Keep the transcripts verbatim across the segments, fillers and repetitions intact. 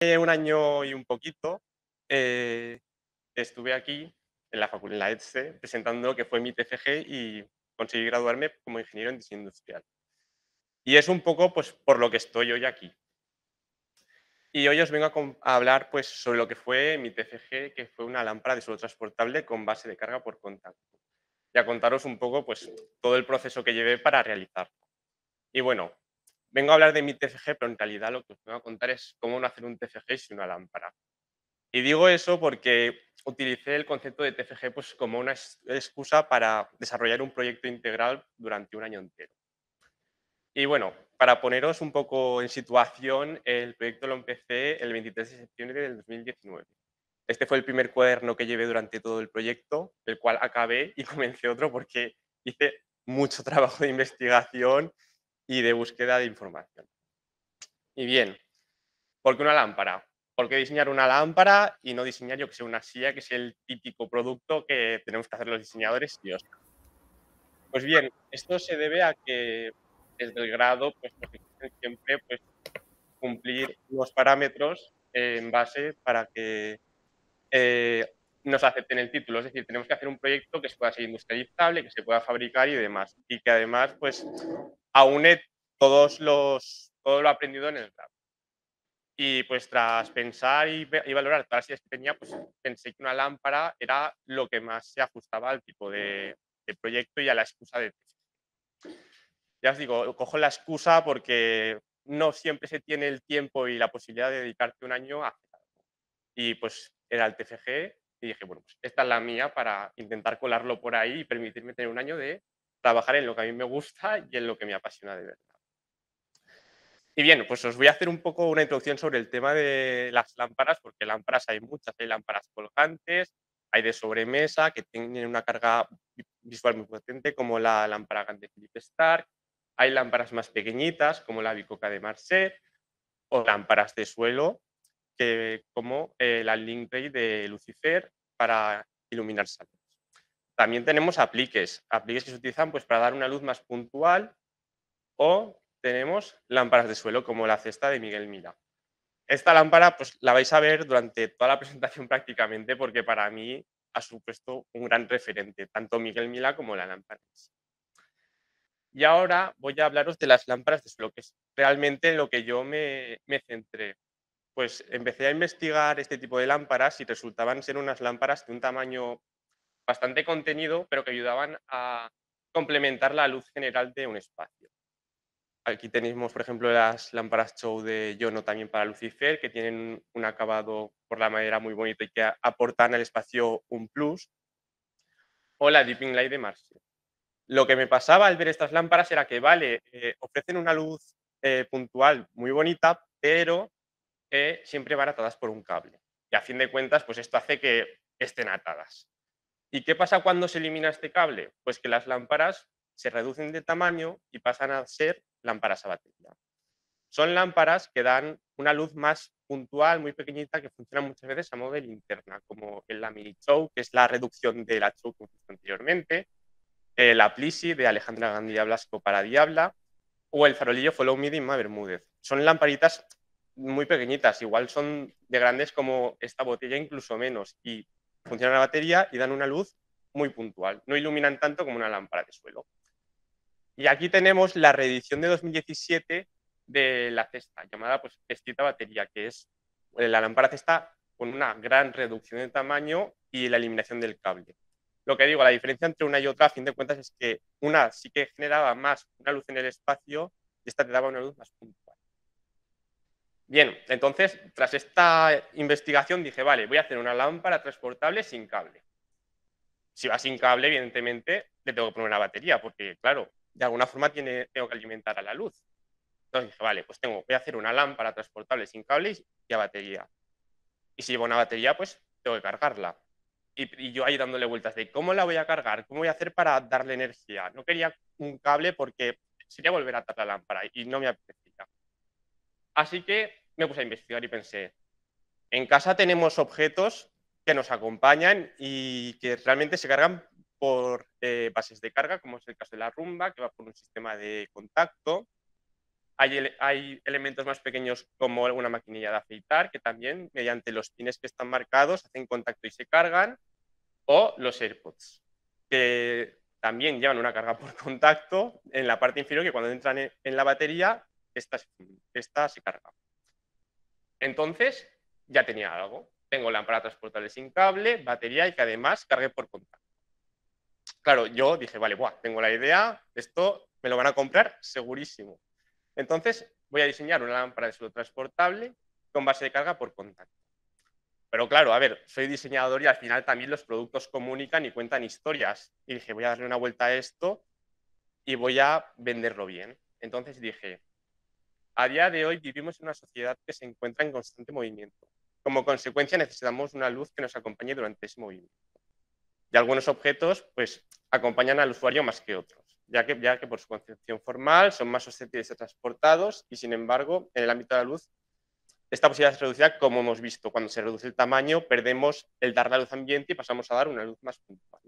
Hace un año y un poquito eh, estuve aquí en la facultad, en la ETSE, presentando lo que fue mi T F G y conseguí graduarme como ingeniero en diseño industrial. Y es un poco pues, por lo que estoy hoy aquí. Y hoy os vengo a, a hablar pues, sobre lo que fue mi T F G, que fue una lámpara de suelo transportable con base de carga por contacto. Y a contaros un poco pues, todo el proceso que llevé para realizarlo. Y bueno, vengo a hablar de mi T F G, pero en realidad lo que os vengo a contar es cómo no hacer un T F G sin una lámpara. Y digo eso porque utilicé el concepto de T F G pues, como una excusa para desarrollar un proyecto integral durante un año entero. Y bueno, para poneros un poco en situación, el proyecto lo empecé el veintitrés de septiembre del dos mil diecinueve. Este fue el primer cuaderno que llevé durante todo el proyecto, el cual acabé y comencé otro porque hice mucho trabajo de investigación y de búsqueda de información. Y bien, ¿por qué una lámpara? ¿Por qué diseñar una lámpara y no diseñar, yo que sé, una silla, que es el típico producto que tenemos que hacer los diseñadores? Dios. Pues bien, esto se debe a que desde el grado pues nos exigen siempre pues, cumplir unos parámetros en base para que eh, nos acepten el título. Es decir, tenemos que hacer un proyecto que se pueda ser industrializable, que se pueda fabricar y demás. Y que además pues aúne todos los, todo lo aprendido en el grado. Y pues tras pensar y, y valorar todas las ideas que tenía, pues pensé que una lámpara era lo que más se ajustaba al tipo de, de proyecto y a la excusa de T F G. Ya os digo, cojo la excusa porque no siempre se tiene el tiempo y la posibilidad de dedicarte un año a hacer algo. Y pues era el T F G y dije, bueno, pues esta es la mía para intentar colarlo por ahí y permitirme tener un año de trabajar en lo que a mí me gusta y en lo que me apasiona de verdad. Y bien, pues os voy a hacer un poco una introducción sobre el tema de las lámparas, porque lámparas hay muchas, hay lámparas colgantes, hay de sobremesa, que tienen una carga visual muy potente, como la lámpara de Philippe Starck, hay lámparas más pequeñitas, como la bicoca de Marset, o lámparas de suelo, que, como eh, la LinkRay de Lucifer, para iluminar salas. También tenemos apliques, apliques que se utilizan pues, para dar una luz más puntual, o tenemos lámparas de suelo como la cesta de Miguel Mila. Esta lámpara pues, la vais a ver durante toda la presentación prácticamente porque para mí ha supuesto un gran referente, tanto Miguel Mila como la lámpara. Y ahora voy a hablaros de las lámparas de suelo, que es realmente lo que yo me, me centré. Pues empecé a investigar este tipo de lámparas y resultaban ser unas lámparas de un tamaño bastante contenido, pero que ayudaban a complementar la luz general de un espacio. Aquí tenemos, por ejemplo, las lámparas show de Jono también para Lucifer, que tienen un acabado por la madera muy bonito y que aportan al espacio un plus. O la Dipping Light de Marset. Lo que me pasaba al ver estas lámparas era que, vale, eh, ofrecen una luz eh, puntual muy bonita, pero eh, siempre van atadas por un cable. Y a fin de cuentas, pues esto hace que estén atadas. ¿Y qué pasa cuando se elimina este cable? Pues que las lámparas se reducen de tamaño y pasan a ser lámparas a batería. Son lámparas que dan una luz más puntual, muy pequeñita, que funciona muchas veces a modo de linterna, como en la mini show, que es la reducción de la show que hemos visto anteriormente, eh, la plisi de Alejandra Gandía Blasco para Diabla, o el farolillo Follow Me de Inma Bermúdez. Son lamparitas muy pequeñitas, igual son de grandes como esta botella, incluso menos, y funcionan a batería y dan una luz muy puntual. No iluminan tanto como una lámpara de suelo. Y aquí tenemos la reedición de dos mil diecisiete de la cesta, llamada pues, cestita batería, que es la lámpara cesta con una gran reducción de tamaño y la eliminación del cable. Lo que digo, la diferencia entre una y otra, a fin de cuentas, es que una sí que generaba más una luz en el espacio y esta te daba una luz más puntual. Bien, entonces, tras esta investigación dije, vale, voy a hacer una lámpara transportable sin cable. Si va sin cable, evidentemente, le tengo que poner una batería, porque, claro, de alguna forma tiene, tengo que alimentar a la luz. Entonces dije, vale, pues tengo, voy a hacer una lámpara transportable sin cables y a batería. Y si llevo una batería, pues tengo que cargarla. Y, y yo ahí dándole vueltas de cómo la voy a cargar, cómo voy a hacer para darle energía. No quería un cable porque sería volver a atar la lámpara y no me apetecía. Así que me puse a investigar y pensé, en casa tenemos objetos que nos acompañan y que realmente se cargan por eh, bases de carga, como es el caso de la Roomba, que va por un sistema de contacto. Hay, ele hay elementos más pequeños como una maquinilla de afeitar, que también mediante los pines que están marcados hacen contacto y se cargan, o los AirPods, que también llevan una carga por contacto en la parte inferior, que cuando entran en la batería, esta, esta se carga. Entonces, ya tenía algo. Tengo lámpara transportable sin cable, batería y que además cargue por contacto. Claro, yo dije, vale, buah, tengo la idea, esto me lo van a comprar segurísimo. Entonces, voy a diseñar una lámpara de suelo transportable con base de carga por contacto. Pero claro, a ver, soy diseñador y al final también los productos comunican y cuentan historias. Y dije, voy a darle una vuelta a esto y voy a venderlo bien. Entonces dije, a día de hoy vivimos en una sociedad que se encuentra en constante movimiento. Como consecuencia necesitamos una luz que nos acompañe durante ese movimiento. Y algunos objetos pues acompañan al usuario más que otros, ya que, ya que por su concepción formal son más susceptibles de ser transportados y sin embargo en el ámbito de la luz esta posibilidad es reducida, como hemos visto. Cuando se reduce el tamaño, perdemos el dar la luz ambiente y pasamos a dar una luz más puntual.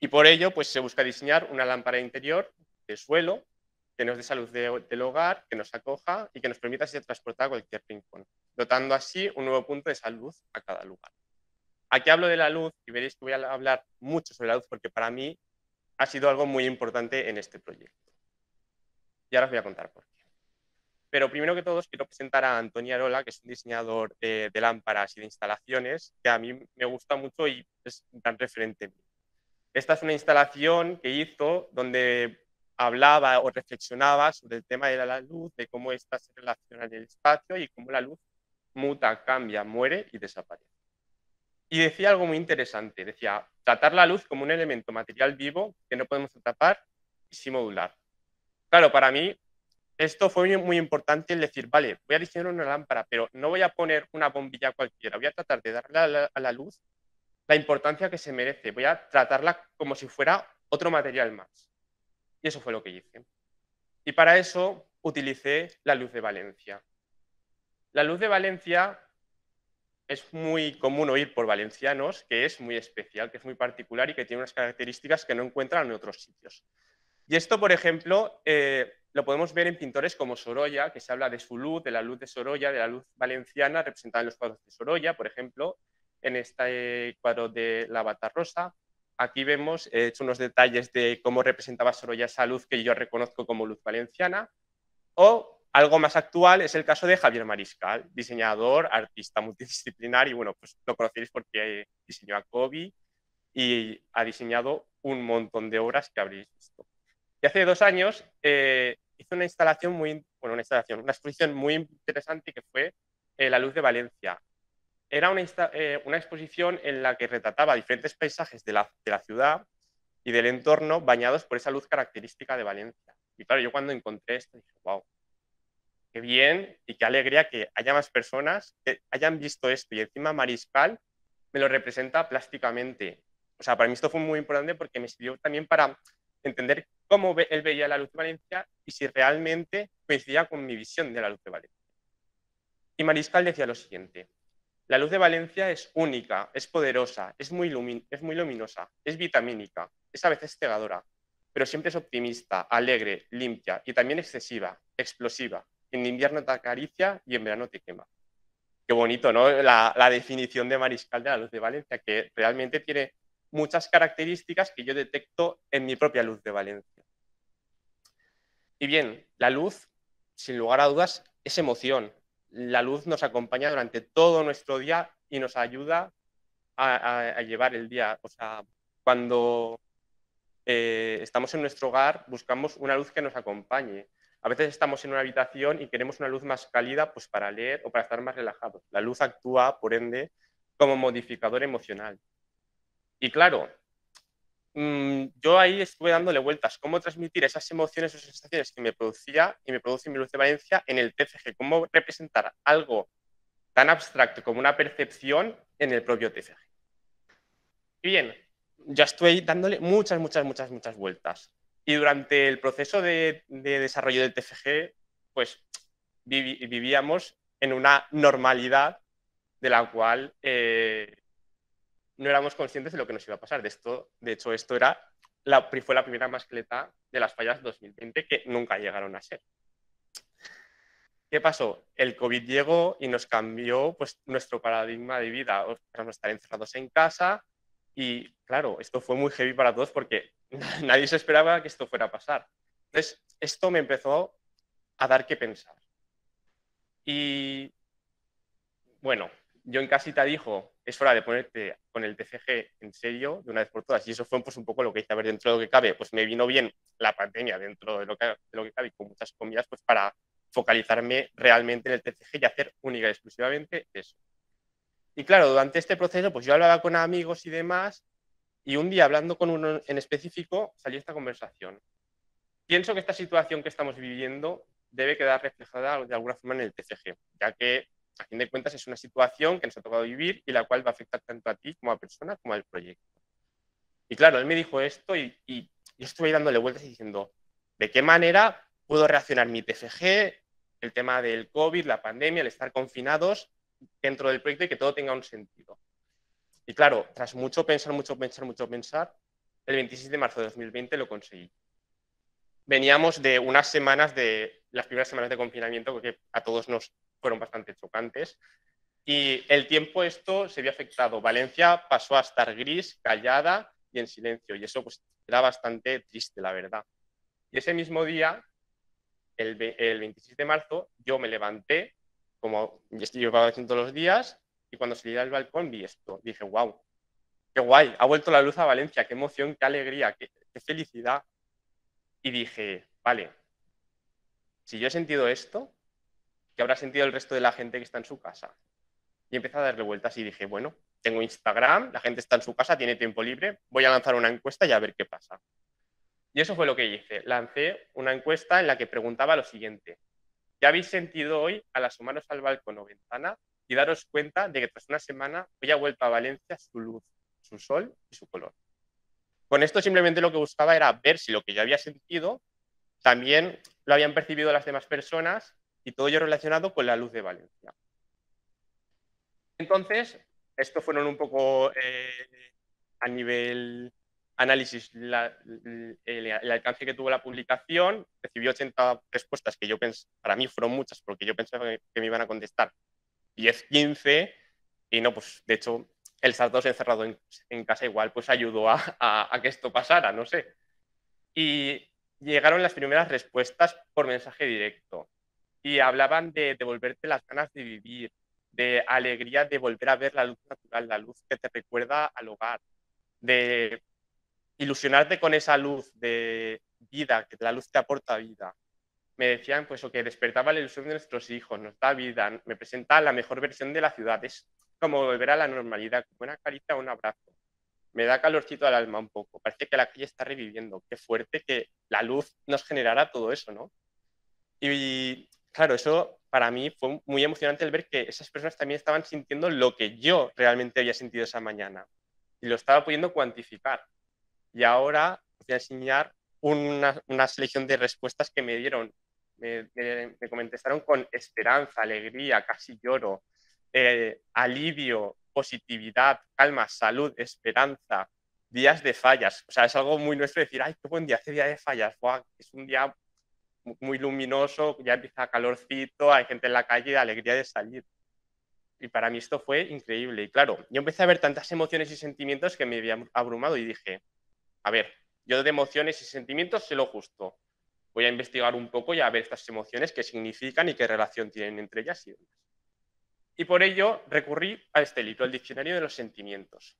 Y por ello, pues se busca diseñar una lámpara interior de suelo que nos dé esa luz de, del hogar, que nos acoja y que nos permita ser transportada a cualquier rincón, dotando así un nuevo punto de esa luz a cada lugar. Aquí hablo de la luz y veréis que voy a hablar mucho sobre la luz porque para mí ha sido algo muy importante en este proyecto. Y ahora os voy a contar por qué. Pero primero que todo os quiero presentar a Antonia Arola, que es un diseñador de, de lámparas y de instalaciones, que a mí me gusta mucho y es un gran referente en mí. Esta es una instalación que hizo donde hablaba o reflexionaba sobre el tema de la luz, de cómo ésta se relaciona en el espacio y cómo la luz muta, cambia, muere y desaparece. Y decía algo muy interesante, decía, tratar la luz como un elemento material vivo que no podemos tapar y sí modular. Claro, para mí esto fue muy importante, el decir, vale, voy a diseñar una lámpara, pero no voy a poner una bombilla cualquiera, voy a tratar de darle a la, a la luz la importancia que se merece, voy a tratarla como si fuera otro material más. Y eso fue lo que hice. Y para eso utilicé la luz de Valencia. La luz de Valencia es muy común oír por valencianos, que es muy especial, que es muy particular y que tiene unas características que no encuentran en otros sitios. Y esto, por ejemplo, eh, lo podemos ver en pintores como Sorolla, que se habla de su luz, de la luz de Sorolla, de la luz valenciana representada en los cuadros de Sorolla, por ejemplo, en este cuadro de La Bata Rosa. Aquí vemos, he hecho unos detalles de cómo representaba Sorolla esa luz que yo reconozco como luz valenciana. O algo más actual es el caso de Javier Mariscal, diseñador, artista multidisciplinar, y bueno, pues lo conocéis porque diseñó a Kobi y ha diseñado un montón de obras que habréis visto. Y hace dos años eh, hizo una instalación muy, bueno, una instalación, una exposición muy interesante que fue eh, La Luz de Valencia. Era una, eh, una exposición en la que retrataba diferentes paisajes de la, de la ciudad y del entorno bañados por esa luz característica de Valencia. Y claro, yo cuando encontré esto dije, wow, qué bien y qué alegría que haya más personas que hayan visto esto. Y encima Mariscal me lo representa plásticamente. O sea, para mí esto fue muy importante porque me sirvió también para entender cómo él veía la luz de Valencia y si realmente coincidía con mi visión de la luz de Valencia. Y Mariscal decía lo siguiente: la luz de Valencia es única, es poderosa, es muy, es muy luminosa, es vitamínica, es a veces cegadora, pero siempre es optimista, alegre, limpia y también excesiva, explosiva. En invierno te acaricia y en verano te quema. Qué bonito, ¿no? La, la definición de Mariscal de la luz de Valencia, que realmente tiene muchas características que yo detecto en mi propia luz de Valencia. Y bien, la luz, sin lugar a dudas, es emoción. La luz nos acompaña durante todo nuestro día y nos ayuda a, a, a llevar el día. O sea, cuando eh, estamos en nuestro hogar, buscamos una luz que nos acompañe. A veces estamos en una habitación y queremos una luz más cálida, pues para leer o para estar más relajados. La luz actúa, por ende, como modificador emocional. Y claro, yo ahí estuve dándole vueltas, cómo transmitir esas emociones o sensaciones que me producía y me produce mi luz de Valencia en el T F G, cómo representar algo tan abstracto como una percepción en el propio T F G. Y bien, ya estoy dándole muchas, muchas, muchas, muchas vueltas. Y durante el proceso de, de desarrollo del T F G, pues vivi- vivíamos en una normalidad de la cual Eh, no éramos conscientes de lo que nos iba a pasar. De, esto, de hecho, esto era la, fue la primera mascleta de las fallas dos mil veinte que nunca llegaron a ser. ¿Qué pasó? El COVID llegó y nos cambió pues, nuestro paradigma de vida. Vamos a estar encerrados en casa y, claro, esto fue muy heavy para todos porque nadie se esperaba que esto fuera a pasar. Entonces, esto me empezó a dar que pensar. Y, bueno, yo en casita dijo, es hora de ponerte con el T F G en serio de una vez por todas. Y eso fue pues, un poco lo que hice. A ver, dentro de lo que cabe, pues me vino bien la pandemia dentro de lo que, de lo que cabe, con muchas comillas, pues para focalizarme realmente en el T F G y hacer única y exclusivamente eso. Y claro, durante este proceso, pues yo hablaba con amigos y demás, y un día hablando con uno en específico salió esta conversación. Pienso que esta situación que estamos viviendo debe quedar reflejada de alguna forma en el T F G, ya que a fin de cuentas es una situación que nos ha tocado vivir y la cual va a afectar tanto a ti como a persona como al proyecto. Y claro, él me dijo esto y, y yo estuve dándole vueltas y diciendo, ¿de qué manera puedo reaccionar mi T F G, el tema del COVID, la pandemia, el estar confinados dentro del proyecto y que todo tenga un sentido? Y claro, tras mucho pensar, mucho pensar, mucho pensar, el veintiséis de marzo de dos mil veinte lo conseguí. Veníamos de unas semanas, de las primeras semanas de confinamiento que a todos nos fueron bastante chocantes y el tiempo esto se vio afectado. Valencia pasó a estar gris, callada y en silencio y eso pues era bastante triste, la verdad. Y ese mismo día, el, el veintiséis de marzo, yo me levanté, como yo iba haciendo todos los días, y cuando salí al balcón vi esto. Dije, wow, qué guay, ha vuelto la luz a Valencia, qué emoción, qué alegría, qué, qué felicidad. Y dije, vale, si yo he sentido esto, ¿qué habrá sentido el resto de la gente que está en su casa? Y empecé a darle vueltas y dije, bueno, tengo Instagram, la gente está en su casa, tiene tiempo libre, voy a lanzar una encuesta y a ver qué pasa. Y eso fue lo que hice. Lancé una encuesta en la que preguntaba lo siguiente. ¿Qué habéis sentido hoy al asomaros al balcón o ventana y daros cuenta de que tras una semana hoy ha vuelto a Valencia su luz, su sol y su color? Con esto simplemente lo que buscaba era ver si lo que yo había sentido también lo habían percibido las demás personas y todo ello relacionado con la luz de Valencia. Entonces, estos fueron un poco eh, a nivel análisis, la, el, el alcance que tuvo la publicación. Recibió ochenta respuestas que yo pens para mí fueron muchas, porque yo pensaba que, que me iban a contestar diez, quince, y no, pues de hecho el estar todos encerrado en, en casa igual pues ayudó a, a, a que esto pasara, no sé. Y llegaron las primeras respuestas por mensaje directo y hablaban de devolverte las ganas de vivir, de alegría de volver a ver la luz natural, la luz que te recuerda al hogar, de ilusionarte con esa luz de vida, que la luz te aporta vida. Me decían pues, que okay, despertaba la ilusión de nuestros hijos, nos da vida, me presenta la mejor versión de la ciudad, es como volver a la normalidad, como una carita, un abrazo. Me da calorcito al alma un poco, parece que la calle está reviviendo, qué fuerte que la luz nos generara todo eso, ¿no? Y claro, eso para mí fue muy emocionante el ver que esas personas también estaban sintiendo lo que yo realmente había sentido esa mañana y lo estaba pudiendo cuantificar. Y ahora voy a enseñar una, una selección de respuestas que me dieron. Me, me, me contestaron con esperanza, alegría, casi lloro, eh, alivio, positividad, calma, salud, esperanza, días de fallas. O sea, es algo muy nuestro decir, ¡ay, qué buen día! Hace día de fallas. ¡Wow! Es un día muy luminoso, ya empieza calorcito, hay gente en la calle, de alegría de salir. Y para mí esto fue increíble. Y claro, yo empecé a ver tantas emociones y sentimientos que me había abrumado y dije, a ver, yo de emociones y sentimientos sé lo justo. Voy a investigar un poco y a ver estas emociones, qué significan y qué relación tienen entre ellas. Y, y por ello recurrí a este libro, El Diccionario de los Sentimientos.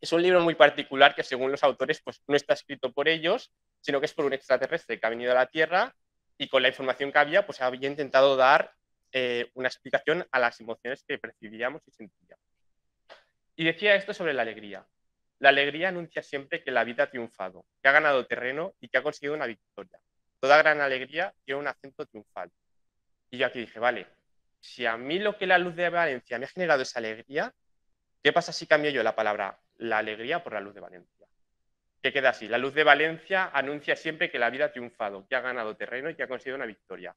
Es un libro muy particular que según los autores pues, no está escrito por ellos, sino que es por un extraterrestre que ha venido a la Tierra y con la información que había, pues había intentado dar eh, una explicación a las emociones que percibíamos y sentíamos. Y decía esto sobre la alegría. La alegría anuncia siempre que la vida ha triunfado, que ha ganado terreno y que ha conseguido una victoria. Toda gran alegría tiene un acento triunfal. Y yo aquí dije, vale, si a mí lo que la luz de Valencia me ha generado es alegría, ¿qué pasa si cambio yo la palabra la alegría por la luz de Valencia? ¿Qué queda así? La luz de Valencia anuncia siempre que la vida ha triunfado, que ha ganado terreno y que ha conseguido una victoria.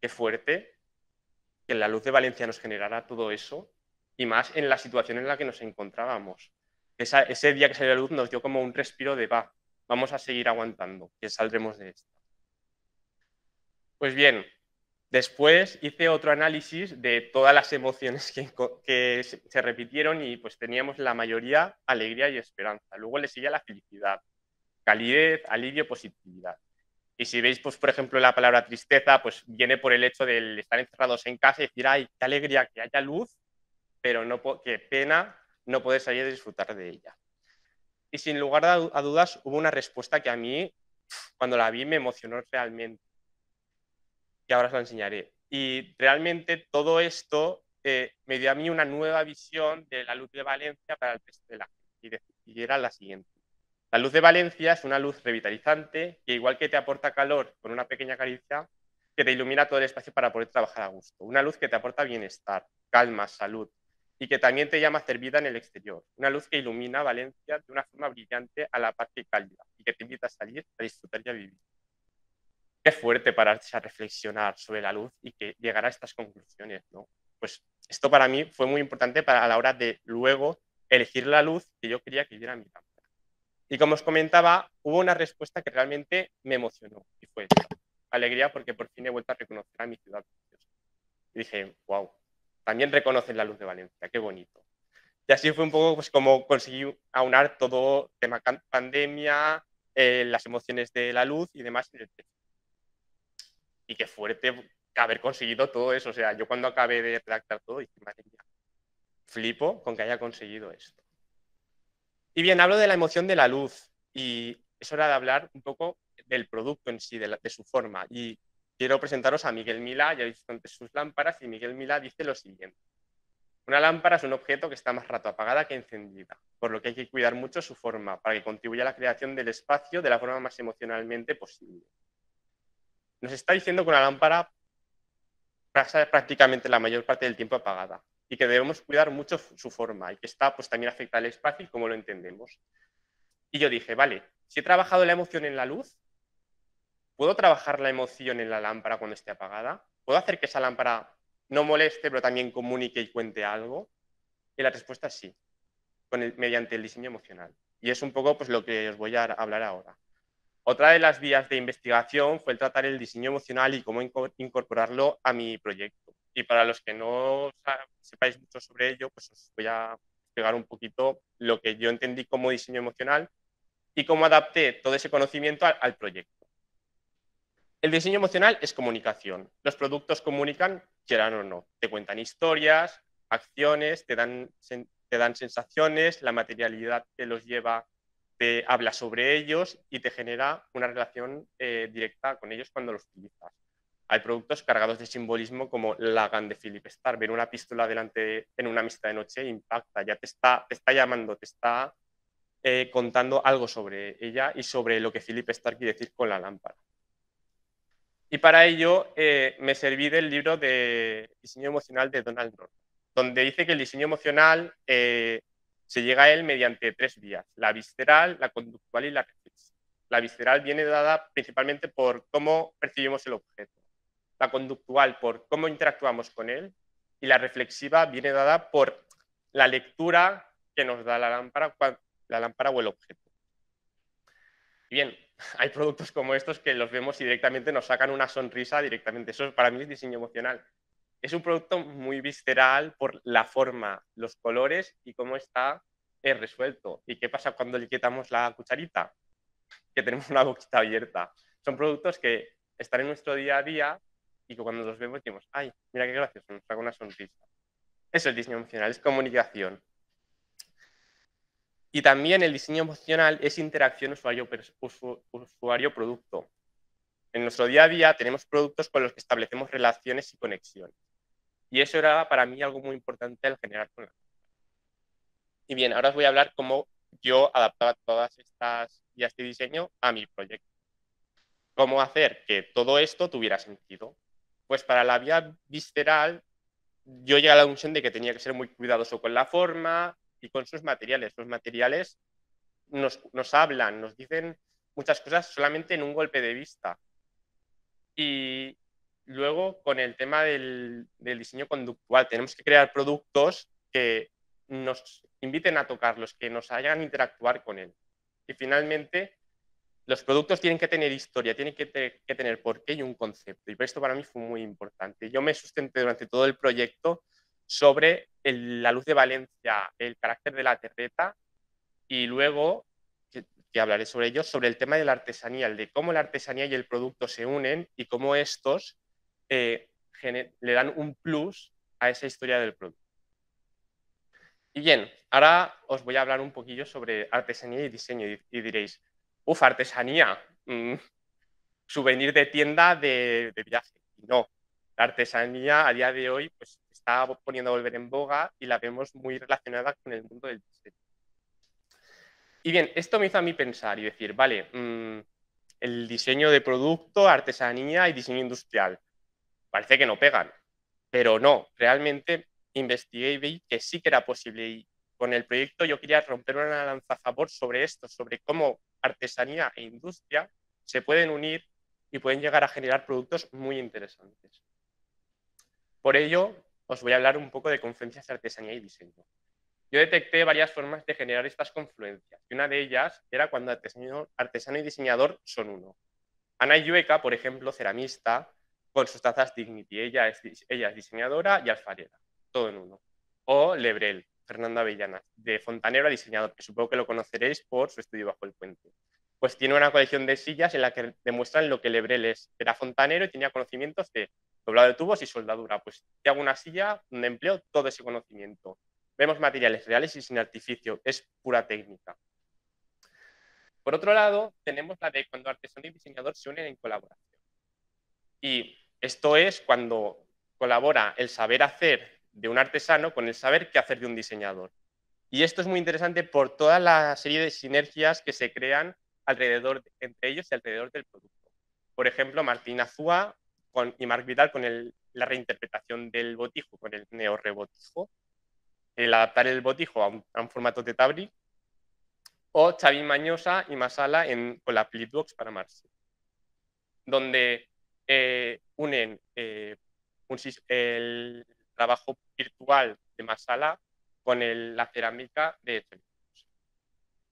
Qué fuerte que la luz de Valencia nos generara todo eso y más en la situación en la que nos encontrábamos. Esa, ese día que salió la luz nos dio como un respiro de va, vamos a seguir aguantando, que saldremos de esto. Pues bien, Después hice otro análisis de todas las emociones que, que se repitieron y pues teníamos la mayoría alegría y esperanza. Luego le seguía la felicidad, calidez, alivio, positividad. Y si veis, pues por ejemplo, la palabra tristeza pues viene por el hecho de estar encerrados en casa y decir, ay, qué alegría que haya luz, pero no qué pena no poder salir a disfrutar de ella. Y sin lugar a dudas hubo una respuesta que a mí, cuando la vi, me emocionó realmente. Y ahora os la enseñaré. Y realmente todo esto eh, me dio a mí una nueva visión de la luz de Valencia para el resto de la gente. Y era la siguiente. La luz de Valencia es una luz revitalizante que, igual que te aporta calor con una pequeña caricia, que te ilumina todo el espacio para poder trabajar a gusto. Una luz que te aporta bienestar, calma, salud y que también te llama a hacer vida en el exterior. Una luz que ilumina Valencia de una forma brillante a la parte cálida y que te invita a salir, a disfrutar y a vivir. Qué fuerte pararse a reflexionar sobre la luz y que llegar a estas conclusiones, ¿no? Pues esto para mí fue muy importante para a la hora de luego elegir la luz que yo quería que diera mi cámara. Y como os comentaba, hubo una respuesta que realmente me emocionó y fue esta. Alegría porque por fin he vuelto a reconocer a mi ciudad. Y dije, wow, también reconocen la luz de Valencia, qué bonito. Y así fue un poco pues como conseguí aunar todo tema pandemia, eh, las emociones de la luz y demás en el texto. Y qué fuerte haber conseguido todo eso. O sea, yo cuando acabé de redactar todo, dije, madre mía, flipo con que haya conseguido esto. Y bien, hablo de la emoción de la luz. Y es hora de hablar un poco del producto en sí, de, la, de su forma. Y quiero presentaros a Miguel Mila, ya habéis visto antes sus lámparas, y Miguel Mila dice lo siguiente. Una lámpara es un objeto que está más rato apagada que encendida, por lo que hay que cuidar mucho su forma, para que contribuya a la creación del espacio de la forma más emocionalmente posible. Nos está diciendo que una lámpara pasa prácticamente la mayor parte del tiempo apagada y que debemos cuidar mucho su forma y que esta pues, también afecta al espacio y cómo lo entendemos. Y yo dije, vale, si he trabajado la emoción en la luz, ¿puedo trabajar la emoción en la lámpara cuando esté apagada? ¿Puedo hacer que esa lámpara no moleste, pero también comunique y cuente algo? Y la respuesta es sí, con el, mediante el diseño emocional. Y es un poco pues, lo que os voy a hablar ahora. Otra de las vías de investigación fue el tratar el diseño emocional y cómo incorporarlo a mi proyecto. Y para los que no sepáis mucho sobre ello, pues os voy a explicar un poquito lo que yo entendí como diseño emocional y cómo adapté todo ese conocimiento al, al proyecto. El diseño emocional es comunicación. Los productos comunican, quieran o no. Te cuentan historias, acciones, te dan, te dan sensaciones, la materialidad te los lleva, te habla sobre ellos y te genera una relación eh, directa con ellos cuando los utilizas. Hay productos cargados de simbolismo como la Gun de Philippe Starck. Ver una pistola delante de, en una amistad de noche impacta, ya te está, te está llamando, te está eh, contando algo sobre ella y sobre lo que Philippe Starck quiere decir con la lámpara. Y para ello eh, me serví del libro de diseño emocional de Donald Norman, donde dice que el diseño emocional eh, se llega a él mediante tres vías, la visceral, la conductual y la reflexiva. La visceral viene dada principalmente por cómo percibimos el objeto, la conductual por cómo interactuamos con él y la reflexiva viene dada por la lectura que nos da la lámpara, la lámpara o el objeto. Bien, hay productos como estos que los vemos y directamente nos sacan una sonrisa directamente. Eso para mí es diseño emocional. Es un producto muy visceral por la forma, los colores y cómo está resuelto. ¿Y qué pasa cuando le quitamos la cucharita? Que tenemos una boquita abierta. Son productos que están en nuestro día a día y que cuando los vemos decimos, ay, mira qué gracioso, nos saca una sonrisa. Eso es diseño emocional, es comunicación. Y también el diseño emocional es interacción usuario-producto. En nuestro día a día tenemos productos con los que establecemos relaciones y conexiones. Y eso era para mí algo muy importante al generar con la lámpara. Y bien, ahora os voy a hablar cómo yo adaptaba todas estas guías de diseño a mi proyecto. Cómo hacer que todo esto tuviera sentido. Pues para la vía visceral, yo llegué a la conclusión de que tenía que ser muy cuidadoso con la forma y con sus materiales. Los materiales nos, nos hablan, nos dicen muchas cosas solamente en un golpe de vista. Y luego, con el tema del, del diseño conductual, tenemos que crear productos que nos inviten a tocarlos, que nos hagan interactuar con él. Y finalmente, los productos tienen que tener historia, tienen que, te, que tener porqué y un concepto. Y esto para mí fue muy importante. Yo me sustenté durante todo el proyecto sobre el, la luz de Valencia, el carácter de la terreta y luego, que, que hablaré sobre ello, sobre el tema de la artesanía, el de cómo la artesanía y el producto se unen y cómo estos eh, le dan un plus a esa historia del producto. Y bien, ahora os voy a hablar un poquillo sobre artesanía y diseño y, y diréis, uff, artesanía, mm, souvenir de tienda de, de viaje. No, la artesanía a día de hoy pues está poniendo a volver en boga y la vemos muy relacionada con el mundo del diseño. Y bien, esto me hizo a mí pensar y decir, vale, mmm, el diseño de producto, artesanía y diseño industrial, parece que no pegan, pero no, realmente investigué y vi que sí que era posible y con el proyecto yo quería romper una lanza a favor sobre esto, sobre cómo artesanía e industria se pueden unir y pueden llegar a generar productos muy interesantes. Por ello, os voy a hablar un poco de confluencias de artesanía y diseño. Yo detecté varias formas de generar estas confluencias y una de ellas era cuando artesano, artesano y diseñador son uno. Ana Yueca, por ejemplo, ceramista, con sus tazas Dignity, ella es, ella es diseñadora y alfarera, todo en uno. O Lebrel, Fernanda Avellana, de fontanero a diseñador, que supongo que lo conoceréis por su estudio Bajo el Puente. Pues tiene una colección de sillas en la que demuestran lo que Lebrel es. Era fontanero y tenía conocimientos de doblado de tubos y soldadura. Pues te hago una silla donde empleo todo ese conocimiento. Vemos materiales reales y sin artificio, es pura técnica. Por otro lado, tenemos la de cuando artesano y diseñador se unen en colaboración. Y esto es cuando colabora el saber hacer de un artesano con el saber qué hacer de un diseñador. Y esto es muy interesante por toda la serie de sinergias que se crean alrededor, entre ellos y alrededor del producto. Por ejemplo, Martín Azúa con, y Marc Vidal con el, la reinterpretación del botijo, con el neorebotijo, el adaptar el botijo a un, a un formato de tabri, o Xavi Mañosa y Masala en, con la flipbox para Marset, donde eh, unen eh, un, el trabajo virtual de Masala con el, la cerámica de flipbox.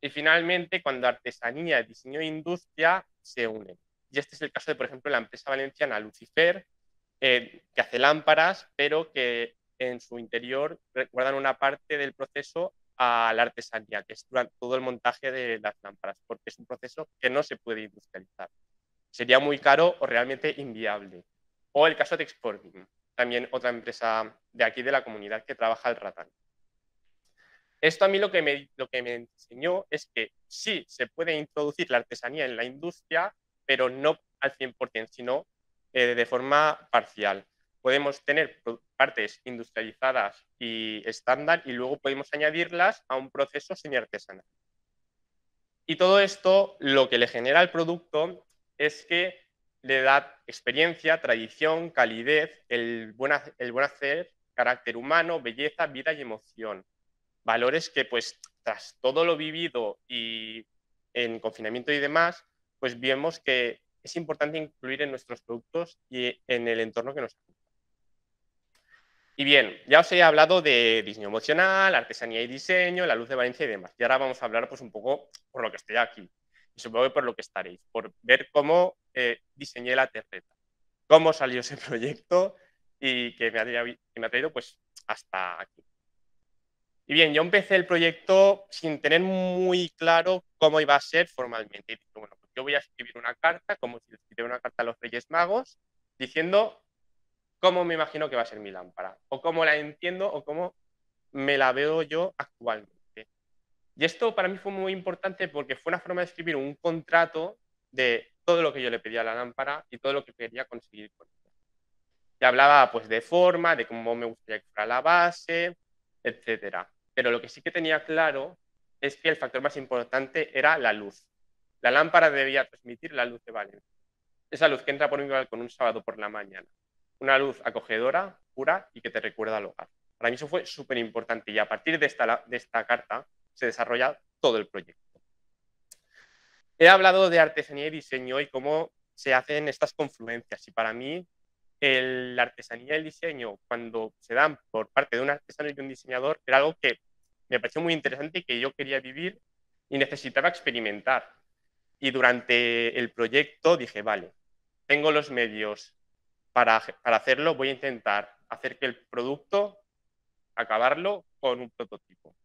Y finalmente, cuando artesanía, diseño e industria se unen. Y este es el caso de, por ejemplo, la empresa valenciana Lucifer, eh, que hace lámparas, pero que en su interior recuerdan una parte del proceso a la artesanía, que es durante todo el montaje de las lámparas, porque es un proceso que no se puede industrializar. Sería muy caro o realmente inviable. O el caso de Exporting, también otra empresa de aquí de la comunidad que trabaja el ratán. Esto a mí lo que me, lo que me enseñó es que sí se puede introducir la artesanía en la industria, pero no al cien por cien, sino eh, de forma parcial. Podemos tener partes industrializadas y estándar y luego podemos añadirlas a un proceso semiartesanal. Y todo esto lo que le genera al producto es que le da experiencia, tradición, calidez, el buen, el buen hacer, carácter humano, belleza, vida y emoción. Valores que, pues, tras todo lo vivido y en confinamiento y demás, pues vemos que es importante incluir en nuestros productos y en el entorno que nos ocupa. Y bien, ya os he hablado de diseño emocional, artesanía y diseño, la luz de Valencia y demás. Y ahora vamos a hablar pues un poco por lo que estoy aquí. Y supongo que por lo que estaréis, por ver cómo eh, diseñé la terreta, cómo salió ese proyecto y que me ha traído, que me ha traído pues, hasta aquí. Y bien, yo empecé el proyecto sin tener muy claro cómo iba a ser formalmente. Y dije, bueno, pues yo voy a escribir una carta, como si escribiera una carta a los Reyes Magos, diciendo cómo me imagino que va a ser mi lámpara, o cómo la entiendo, o cómo me la veo yo actualmente. Y esto para mí fue muy importante porque fue una forma de escribir un contrato de todo lo que yo le pedía a la lámpara y todo lo que quería conseguir con ella. Y hablaba pues de forma, de cómo me gustaría que fuera la base, etcétera. Pero lo que sí que tenía claro es que el factor más importante era la luz. La lámpara debía transmitir la luz de Valencia. Esa luz que entra por mi balcón un sábado por la mañana. Una luz acogedora, pura y que te recuerda al hogar. Para mí eso fue súper importante y a partir de esta, de esta carta se desarrolla todo el proyecto. He hablado de artesanía y diseño y cómo se hacen estas confluencias y para mí el, la artesanía y el diseño cuando se dan por parte de un artesano y de un diseñador era algo que me pareció muy interesante y que yo quería vivir y necesitaba experimentar. Y durante el proyecto dije, vale, tengo los medios para, para hacerlo, voy a intentar hacer que el producto, acabarlo con un prototipo.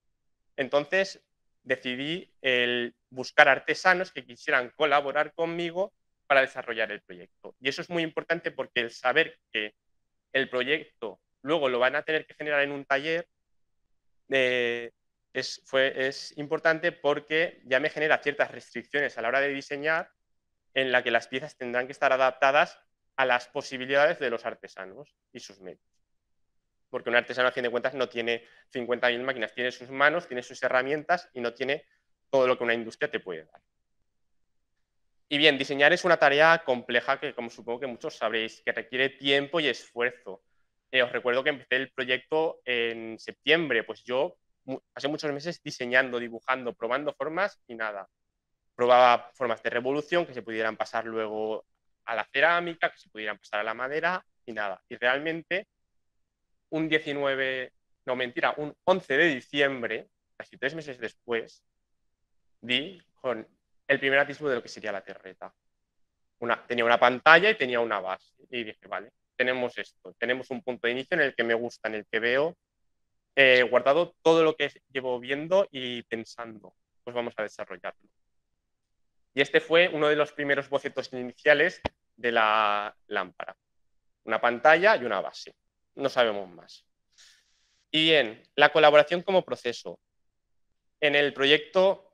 Entonces decidí el buscar artesanos que quisieran colaborar conmigo para desarrollar el proyecto. Y eso es muy importante porque el saber que el proyecto luego lo van a tener que generar en un taller eh, es, fue, es importante porque ya me genera ciertas restricciones a la hora de diseñar en la que las piezas tendrán que estar adaptadas a las posibilidades de los artesanos y sus medios. Porque un artesano, a fin de cuentas, no tiene cincuenta mil máquinas, tiene sus manos, tiene sus herramientas y no tiene todo lo que una industria te puede dar. Y bien, diseñar es una tarea compleja que, como supongo que muchos sabréis, que requiere tiempo y esfuerzo. Eh, os recuerdo que empecé el proyecto en septiembre, pues yo hace muchos meses diseñando, dibujando, probando formas y nada. Probaba formas de revolución que se pudieran pasar luego a la cerámica, que se pudieran pasar a la madera y nada. Y realmente un diecinueve, no mentira, un once de diciembre, casi tres meses después, di con el primer atisbo de lo que sería la terreta. Una, tenía una pantalla y tenía una base. Y dije, vale, tenemos esto, tenemos un punto de inicio en el que me gusta, en el que veo eh, guardado todo lo que llevo viendo y pensando, pues vamos a desarrollarlo. Y este fue uno de los primeros bocetos iniciales de la lámpara. Una pantalla y una base. No sabemos más. Y bien, la colaboración como proceso. En el proyecto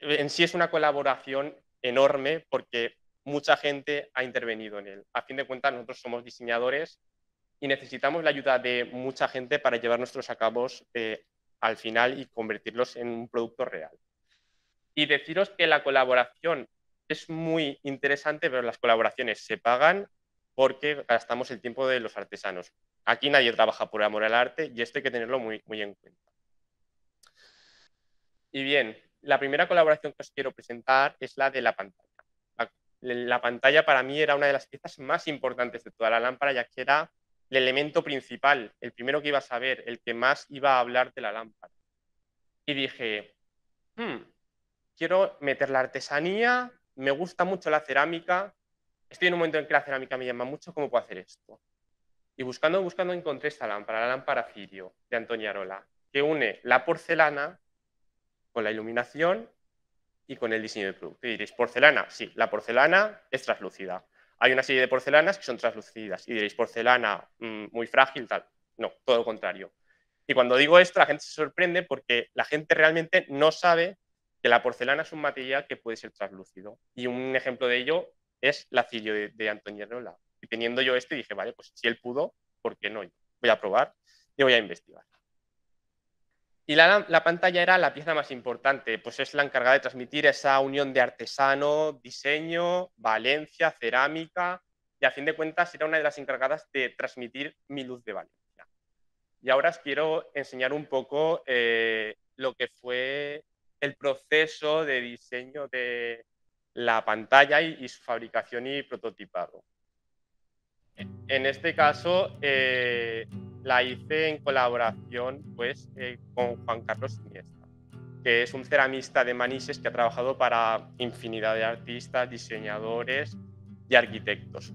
en sí es una colaboración enorme porque mucha gente ha intervenido en él. A fin de cuentas, nosotros somos diseñadores y necesitamos la ayuda de mucha gente para llevar nuestros acabos eh, al final y convertirlos en un producto real. Y deciros que la colaboración es muy interesante, pero las colaboraciones se pagan porque gastamos el tiempo de los artesanos. Aquí nadie trabaja por amor al arte y esto hay que tenerlo muy, muy en cuenta. Y bien, la primera colaboración que os quiero presentar es la de la pantalla. La, la pantalla para mí era una de las piezas más importantes de toda la lámpara, ya que era el elemento principal, el primero que iba a saber, el que más iba a hablar de la lámpara. Y dije, hmm, quiero meter la artesanía, me gusta mucho la cerámica, estoy en un momento en que la cerámica me llama mucho, ¿cómo puedo hacer esto? Y buscando, buscando encontré esta lámpara, la lámpara Cirio, de Antonia Arola, que une la porcelana con la iluminación y con el diseño del producto. Y diréis, ¿porcelana? Sí, la porcelana es translúcida. Hay una serie de porcelanas que son translúcidas. Y diréis, ¿porcelana mmm, muy frágil, tal? No, todo lo contrario. Y cuando digo esto, la gente se sorprende porque la gente realmente no sabe que la porcelana es un material que puede ser translúcido. Y un ejemplo de ello es la Cirio de, de Antonia Arola. Y teniendo yo este, dije, vale, pues si él pudo, ¿por qué no? Voy a probar y voy a investigar. Y la, la pantalla era la pieza más importante, pues es la encargada de transmitir esa unión de artesano, diseño, Valencia, cerámica, y a fin de cuentas era una de las encargadas de transmitir mi luz de Valencia. Y ahora os quiero enseñar un poco eh, lo que fue el proceso de diseño de la pantalla y, y su fabricación y prototipado. En este caso eh, la hice en colaboración pues, eh, con Juan Carlos Iniesta, que es un ceramista de Manises que ha trabajado para infinidad de artistas, diseñadores y arquitectos.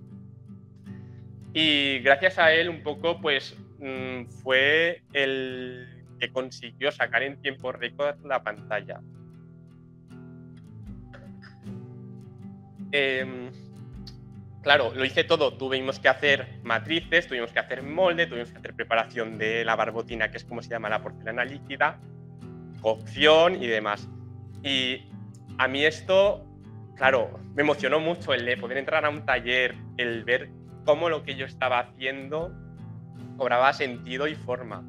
Y gracias a él un poco pues, mmm, fue el que consiguió sacar en tiempo récord la pantalla. Eh, Claro, lo hice todo, tuvimos que hacer matrices, tuvimos que hacer molde, tuvimos que hacer preparación de la barbotina, que es como se llama la porcelana líquida, cocción y demás. Y a mí esto, claro, me emocionó mucho el de poder entrar a un taller, el ver cómo lo que yo estaba haciendo cobraba sentido y forma.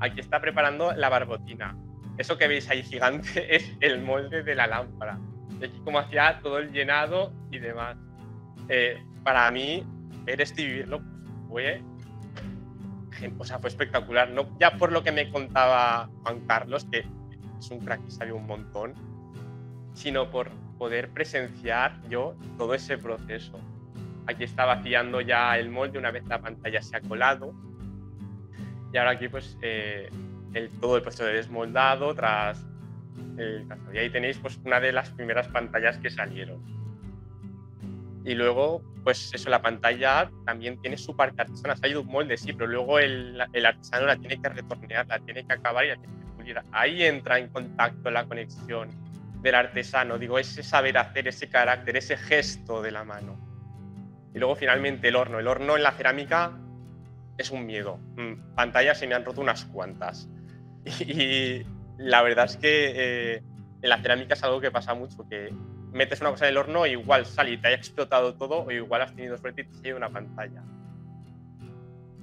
Aquí está preparando la barbotina. Eso que veis ahí gigante es el molde de la lámpara. Y aquí como hacía todo el llenado y demás. Eh, Para mí, ver esto y vivirlo fue, o sea, fue espectacular, ¿no? Ya por lo que me contaba Juan Carlos, que es un crack y sabe un montón, sino por poder presenciar yo todo ese proceso. Aquí está vaciando ya el molde una vez la pantalla se ha colado y ahora aquí pues eh, el, todo el proceso de desmoldado tras el cazador. Y ahí tenéis pues una de las primeras pantallas que salieron. Y luego, pues eso, la pantalla también tiene su parte artesana. Ha ido un molde, sí, pero luego el, el artesano la tiene que retornear, la tiene que acabar y la tiene que pulir. Ahí entra en contacto la conexión del artesano, digo, ese saber hacer, ese carácter, ese gesto de la mano. Y luego finalmente el horno. El horno en la cerámica es un miedo. Pantallas se me han roto unas cuantas. Y, y la verdad es que eh, en la cerámica es algo que pasa mucho, que metes una cosa en el horno e igual sale y te haya explotado todo, o igual has tenido suerte y te sale una pantalla.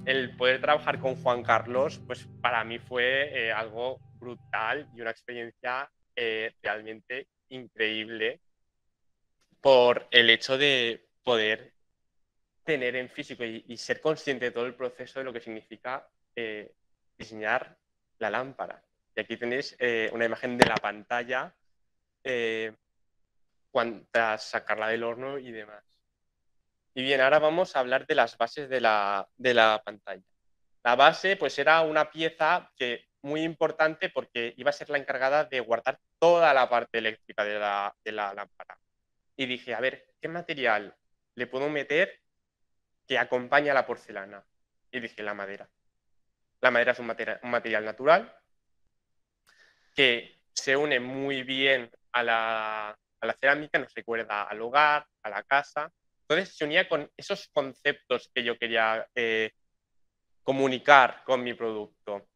El poder trabajar con Juan Carlos, pues para mí fue eh, algo brutal y una experiencia eh, realmente increíble por el hecho de poder tener en físico y, y ser consciente de todo el proceso de lo que significa eh, diseñar la lámpara. Y aquí tenéis eh, una imagen de la pantalla eh, tras sacarla del horno y demás. Y bien, ahora vamos a hablar de las bases de la, de la pantalla. La base pues era una pieza que, muy importante porque iba a ser la encargada de guardar toda la parte eléctrica de la, de la lámpara. Y dije, a ver, ¿qué material le puedo meter que acompañe a la porcelana? Y dije, la madera. La madera es un material, un material natural que se une muy bien a la... a la cerámica, nos recuerda al hogar, a la casa. Entonces se unía con esos conceptos que yo quería eh, comunicar con mi producto.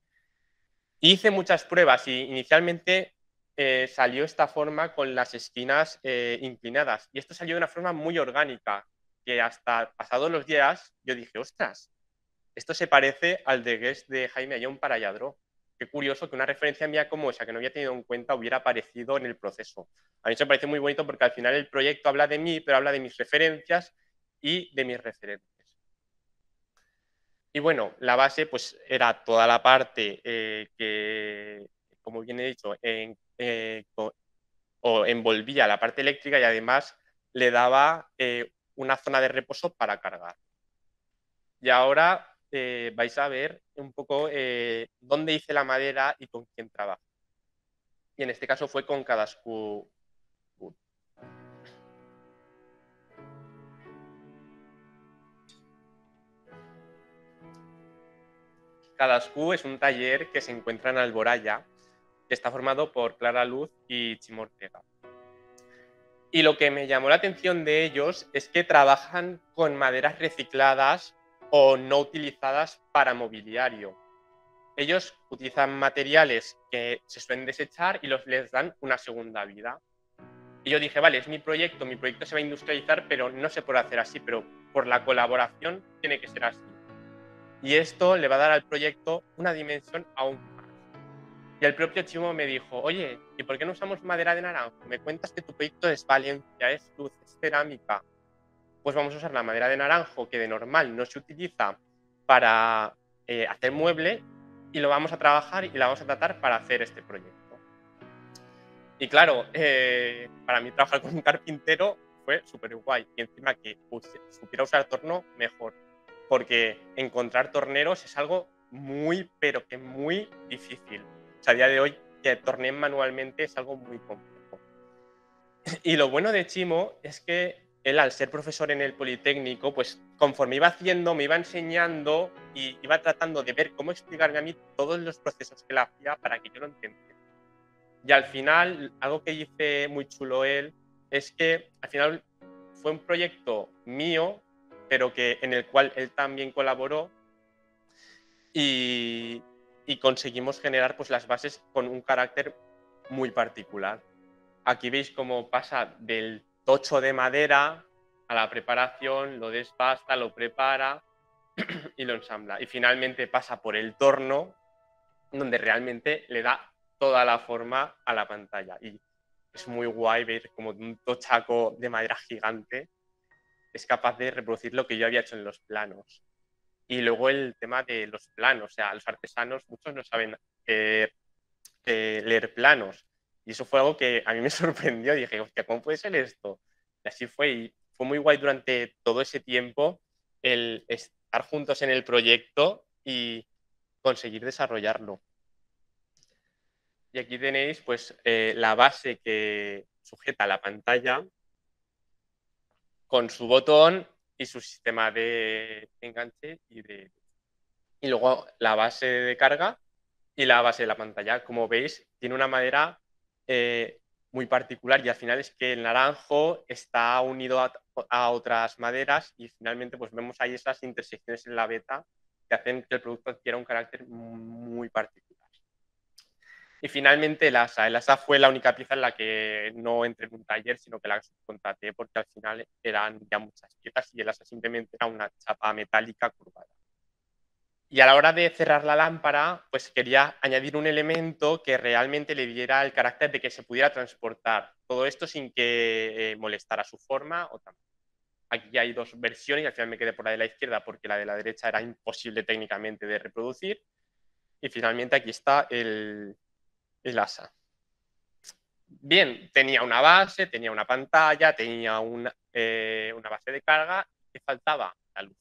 Hice muchas pruebas y inicialmente eh, salió esta forma con las esquinas eh, inclinadas. Y esto salió de una forma muy orgánica, que hasta pasados los días yo dije, ostras, esto se parece al de Guest de Jaime Ayón para Lladró. Qué curioso que una referencia mía como esa, que no había tenido en cuenta, hubiera aparecido en el proceso. A mí eso me parece muy bonito porque al final el proyecto habla de mí, pero habla de mis referencias y de mis referentes. Y bueno, la base pues era toda la parte eh, que, como bien he dicho, en, eh, o, o envolvía la parte eléctrica y además le daba eh, una zona de reposo para cargar. Y ahora... Eh, vais a ver un poco eh, dónde hice la madera y con quién trabajo. Y en este caso fue con Cadascu. Cadascu es un taller que se encuentra en Alboraya, que está formado por Clara Luz y Chimo Ortega. Y lo que me llamó la atención de ellos es que trabajan con maderas recicladas o no utilizadas para mobiliario. Ellos utilizan materiales que se suelen desechar y los les dan una segunda vida. Y yo dije, vale, es mi proyecto, mi proyecto se va a industrializar, pero no se puede hacer así, pero por la colaboración tiene que ser así. Y esto le va a dar al proyecto una dimensión aún más. Y el propio Chimo me dijo, oye, ¿y por qué no usamos madera de naranjo? Me cuentas que tu proyecto es Valencia, es luz, es cerámica. Pues vamos a usar la madera de naranjo, que de normal no se utiliza para eh, hacer mueble, y lo vamos a trabajar y la vamos a tratar para hacer este proyecto. Y claro, eh, para mí trabajar con un carpintero fue súper guay, y encima que supiera usar torno, mejor, porque encontrar torneros es algo muy, pero que muy difícil. O sea, a día de hoy, que torneen manualmente es algo muy complejo. Y lo bueno de Chimo es que él, al ser profesor en el Politécnico, pues conforme iba haciendo, me iba enseñando y iba tratando de ver cómo explicarme a mí todos los procesos que él hacía para que yo lo entendiera. Y al final, algo que hice muy chulo él, es que al final fue un proyecto mío, pero que, en el cual él también colaboró y, y conseguimos generar pues, las bases con un carácter muy particular. Aquí veis cómo pasa del tocho de madera a la preparación, lo desbasta, lo prepara y lo ensambla. Y finalmente pasa por el torno, donde realmente le da toda la forma a la pantalla. Y es muy guay ver como un tochaco de madera gigante es capaz de reproducir lo que yo había hecho en los planos. Y luego el tema de los planos. O sea, los artesanos, muchos no saben eh, eh, leer planos. Y eso fue algo que a mí me sorprendió. Dije, hostia, ¿cómo puede ser esto? Y así fue. Y fue muy guay durante todo ese tiempo el estar juntos en el proyecto y conseguir desarrollarlo. Y aquí tenéis pues eh, la base que sujeta la pantalla con su botón y su sistema de enganche y de... Y luego la base de carga y la base de la pantalla. Como veis, tiene una madera eh, muy particular y al final es que el naranjo está unido a, a otras maderas y finalmente pues vemos ahí esas intersecciones en la beta que hacen que el producto adquiera un carácter muy particular. Y finalmente el asa. El asa fue la única pieza en la que no entré en un taller, sino que la subcontraté porque al final eran ya muchas piezas y el asa simplemente era una chapa metálica curvada. Y a la hora de cerrar la lámpara, pues quería añadir un elemento que realmente le diera el carácter de que se pudiera transportar. Todo esto sin que eh, molestara su forma o tamaño. Aquí ya hay dos versiones y al final me quedé por la de la izquierda porque la de la derecha era imposible técnicamente de reproducir. Y finalmente aquí está el, el asa. Bien, tenía una base, tenía una pantalla, tenía una, eh, una base de carga. ¿Qué faltaba? La luz.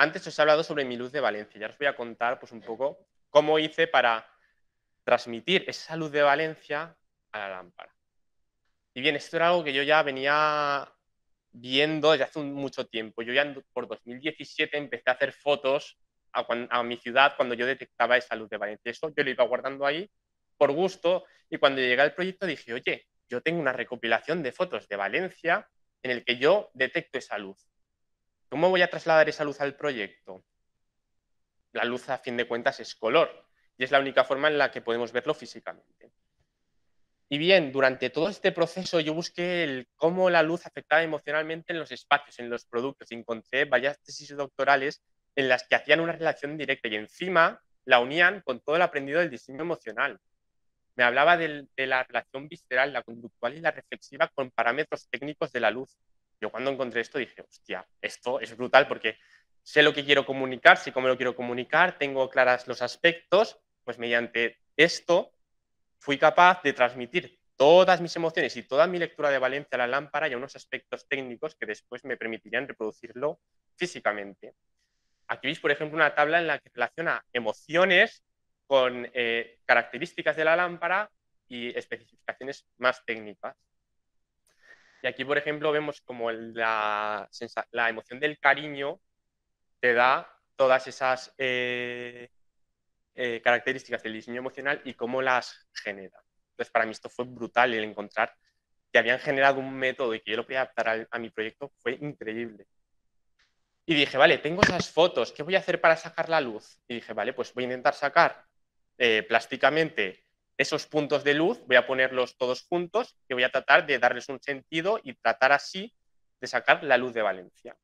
Antes os he hablado sobre mi luz de Valencia. Ya os voy a contar pues, un poco cómo hice para transmitir esa luz de Valencia a la lámpara. Y bien, esto era algo que yo ya venía viendo desde hace mucho tiempo. Yo ya por dos mil diecisiete empecé a hacer fotos a, a mi ciudad cuando yo detectaba esa luz de Valencia. Eso yo lo iba guardando ahí por gusto. Y cuando llegué al proyecto dije, oye, yo tengo una recopilación de fotos de Valencia en el que yo detecto esa luz. ¿Cómo voy a trasladar esa luz al proyecto? La luz, a fin de cuentas, es color y es la única forma en la que podemos verlo físicamente. Y bien, durante todo este proceso yo busqué el, cómo la luz afectaba emocionalmente en los espacios, en los productos. Encontré varias tesis doctorales en las que hacían una relación directa y encima la unían con todo el aprendido del diseño emocional. Me hablaba del, de la relación visceral, la conductual y la reflexiva con parámetros técnicos de la luz. Yo cuando encontré esto dije, hostia, esto es brutal porque sé lo que quiero comunicar, sé cómo lo quiero comunicar, tengo claras los aspectos, pues mediante esto fui capaz de transmitir todas mis emociones y toda mi lectura de Valencia a la lámpara y a unos aspectos técnicos que después me permitirían reproducirlo físicamente. Aquí veis, por ejemplo, una tabla en la que relaciona emociones con eh, características de la lámpara y especificaciones más técnicas. Y aquí, por ejemplo, vemos como la, la emoción del cariño te da todas esas eh, eh, características del diseño emocional y cómo las genera. Entonces, para mí esto fue brutal, el encontrar que habían generado un método y que yo lo podía adaptar a, a mi proyecto fue increíble. Y dije, vale, tengo esas fotos, ¿qué voy a hacer para sacar la luz? Y dije, vale, pues voy a intentar sacar eh, plásticamente esos puntos de luz, voy a ponerlos todos juntos y voy a tratar de darles un sentido y tratar así de sacar la luz de Valencia.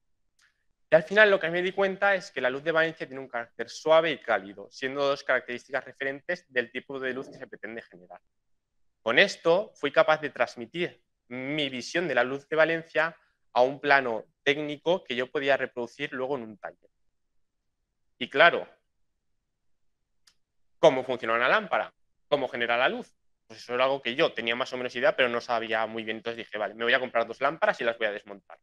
Y al final lo que me di cuenta es que la luz de Valencia tiene un carácter suave y cálido, siendo dos características referentes del tipo de luz que se pretende generar. Con esto fui capaz de transmitir mi visión de la luz de Valencia a un plano técnico que yo podía reproducir luego en un taller. Y claro, ¿cómo funciona una lámpara? ¿Cómo genera la luz? Pues eso era algo que yo tenía más o menos idea, pero no sabía muy bien. Entonces dije, vale, me voy a comprar dos lámparas y las voy a desmontar.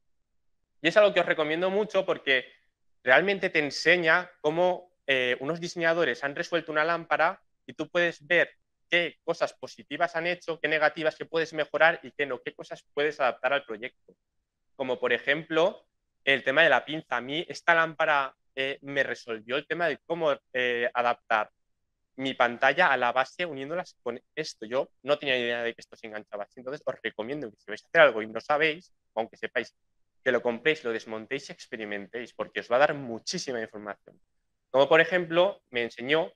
Y es algo que os recomiendo mucho porque realmente te enseña cómo eh, unos diseñadores han resuelto una lámpara y tú puedes ver qué cosas positivas han hecho, qué negativas, qué puedes mejorar y qué no, qué cosas puedes adaptar al proyecto. Como por ejemplo, el tema de la pinza. A mí esta lámpara eh, me resolvió el tema de cómo eh, adaptar mi pantalla a la base uniéndolas con esto. Yo no tenía idea de que esto se enganchaba así. Entonces os recomiendo que si vais a hacer algo y no sabéis, aunque sepáis, que lo compréis, lo desmontéis y experimentéis, porque os va a dar muchísima información. Como por ejemplo, me enseñó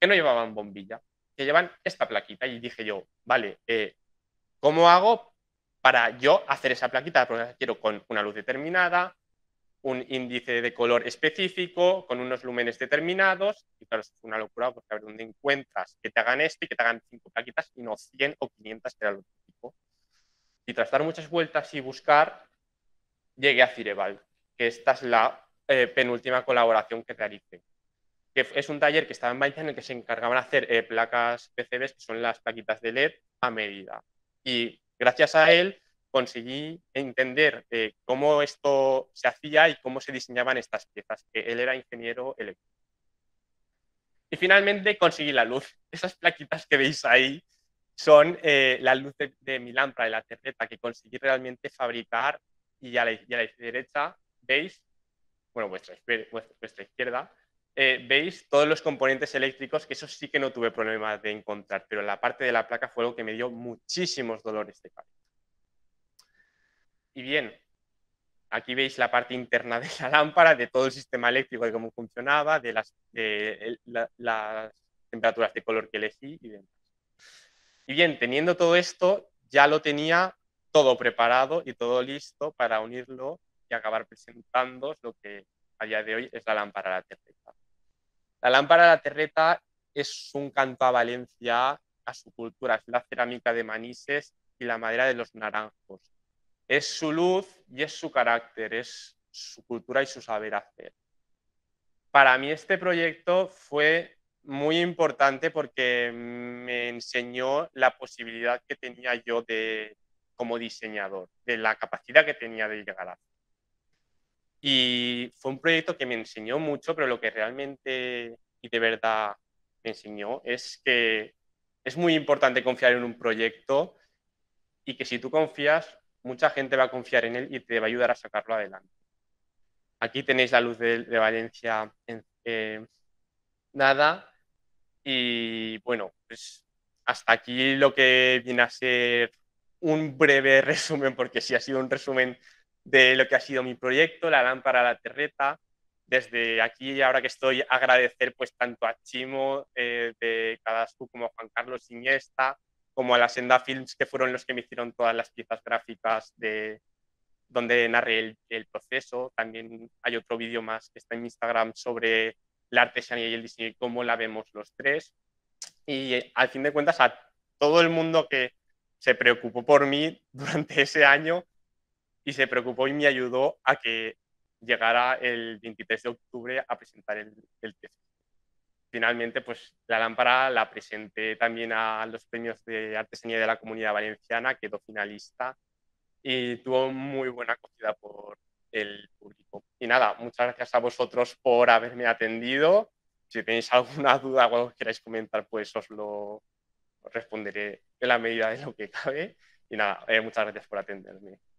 que no llevaban bombilla, que llevan esta plaquita. Y dije yo, vale, eh, ¿cómo hago para yo hacer esa plaquita? Porque la quiero con una luz determinada, un índice de color específico, con unos lúmenes determinados, y claro, es una locura porque a ver dónde encuentras que te hagan esto y que te hagan cinco plaquitas y no cien o quinientas, que era lo típico. Y tras dar muchas vueltas y buscar, llegué a Cireval, que esta es la eh, penúltima colaboración que realicé, que es un taller que estaba en Valencia en el que se encargaban de hacer eh, placas P C Bs, que son las plaquitas de L E D a medida. Y gracias a él conseguí entender eh, cómo esto se hacía y cómo se diseñaban estas piezas, que él era ingeniero eléctrico. Y finalmente conseguí la luz. Esas plaquitas que veis ahí son eh, la luz de, de mi lámpara, de la terreta, que conseguí realmente fabricar. Y a la, y a la derecha veis, bueno, vuestra, vuestra, vuestra izquierda, eh, veis todos los componentes eléctricos, que eso sí que no tuve problemas de encontrar, pero la parte de la placa fue algo que me dio muchísimos dolores de cabeza. Y bien, aquí veis la parte interna de la lámpara, de todo el sistema eléctrico, de cómo funcionaba, de las, de la, las temperaturas de color que elegí y demás. Y bien, teniendo todo esto, ya lo tenía todo preparado y todo listo para unirlo y acabar presentando lo que a día de hoy es la lámpara de la terreta. La lámpara de la terreta es un canto a Valencia, a su cultura, es la cerámica de Manises y la madera de los naranjos. Es su luz y es su carácter, es su cultura y su saber hacer. Para mí este proyecto fue muy importante porque me enseñó la posibilidad que tenía yo de, como diseñador, de la capacidad que tenía de llegar a. Y fue un proyecto que me enseñó mucho, pero lo que realmente y de verdad me enseñó es que es muy importante confiar en un proyecto y que si tú confías, mucha gente va a confiar en él y te va a ayudar a sacarlo adelante. Aquí tenéis la luz de, de Valencia en eh, nada. Y bueno, pues hasta aquí lo que viene a ser un breve resumen, porque sí ha sido un resumen de lo que ha sido mi proyecto, la lámpara a la terreta. Desde aquí, ahora que estoy, agradecer pues tanto a Chimo eh, de Cadascu como a Juan Carlos Iniesta, como a la Senda Films, que fueron los que me hicieron todas las piezas gráficas de donde narré el, el proceso. También hay otro vídeo más que está en Instagram sobre la artesanía y el diseño y cómo la vemos los tres. Y eh, al fin de cuentas a todo el mundo que se preocupó por mí durante ese año y se preocupó y me ayudó a que llegara el veintitrés de octubre a presentar el, el T F G. Finalmente, pues la lámpara la presenté también a los premios de artesanía de la Comunidad Valenciana, quedó finalista y tuvo muy buena acogida por el público. Y nada, muchas gracias a vosotros por haberme atendido. Si tenéis alguna duda o algo que queráis comentar, pues os lo os responderé en la medida de lo que cabe. Y nada, eh, muchas gracias por atenderme.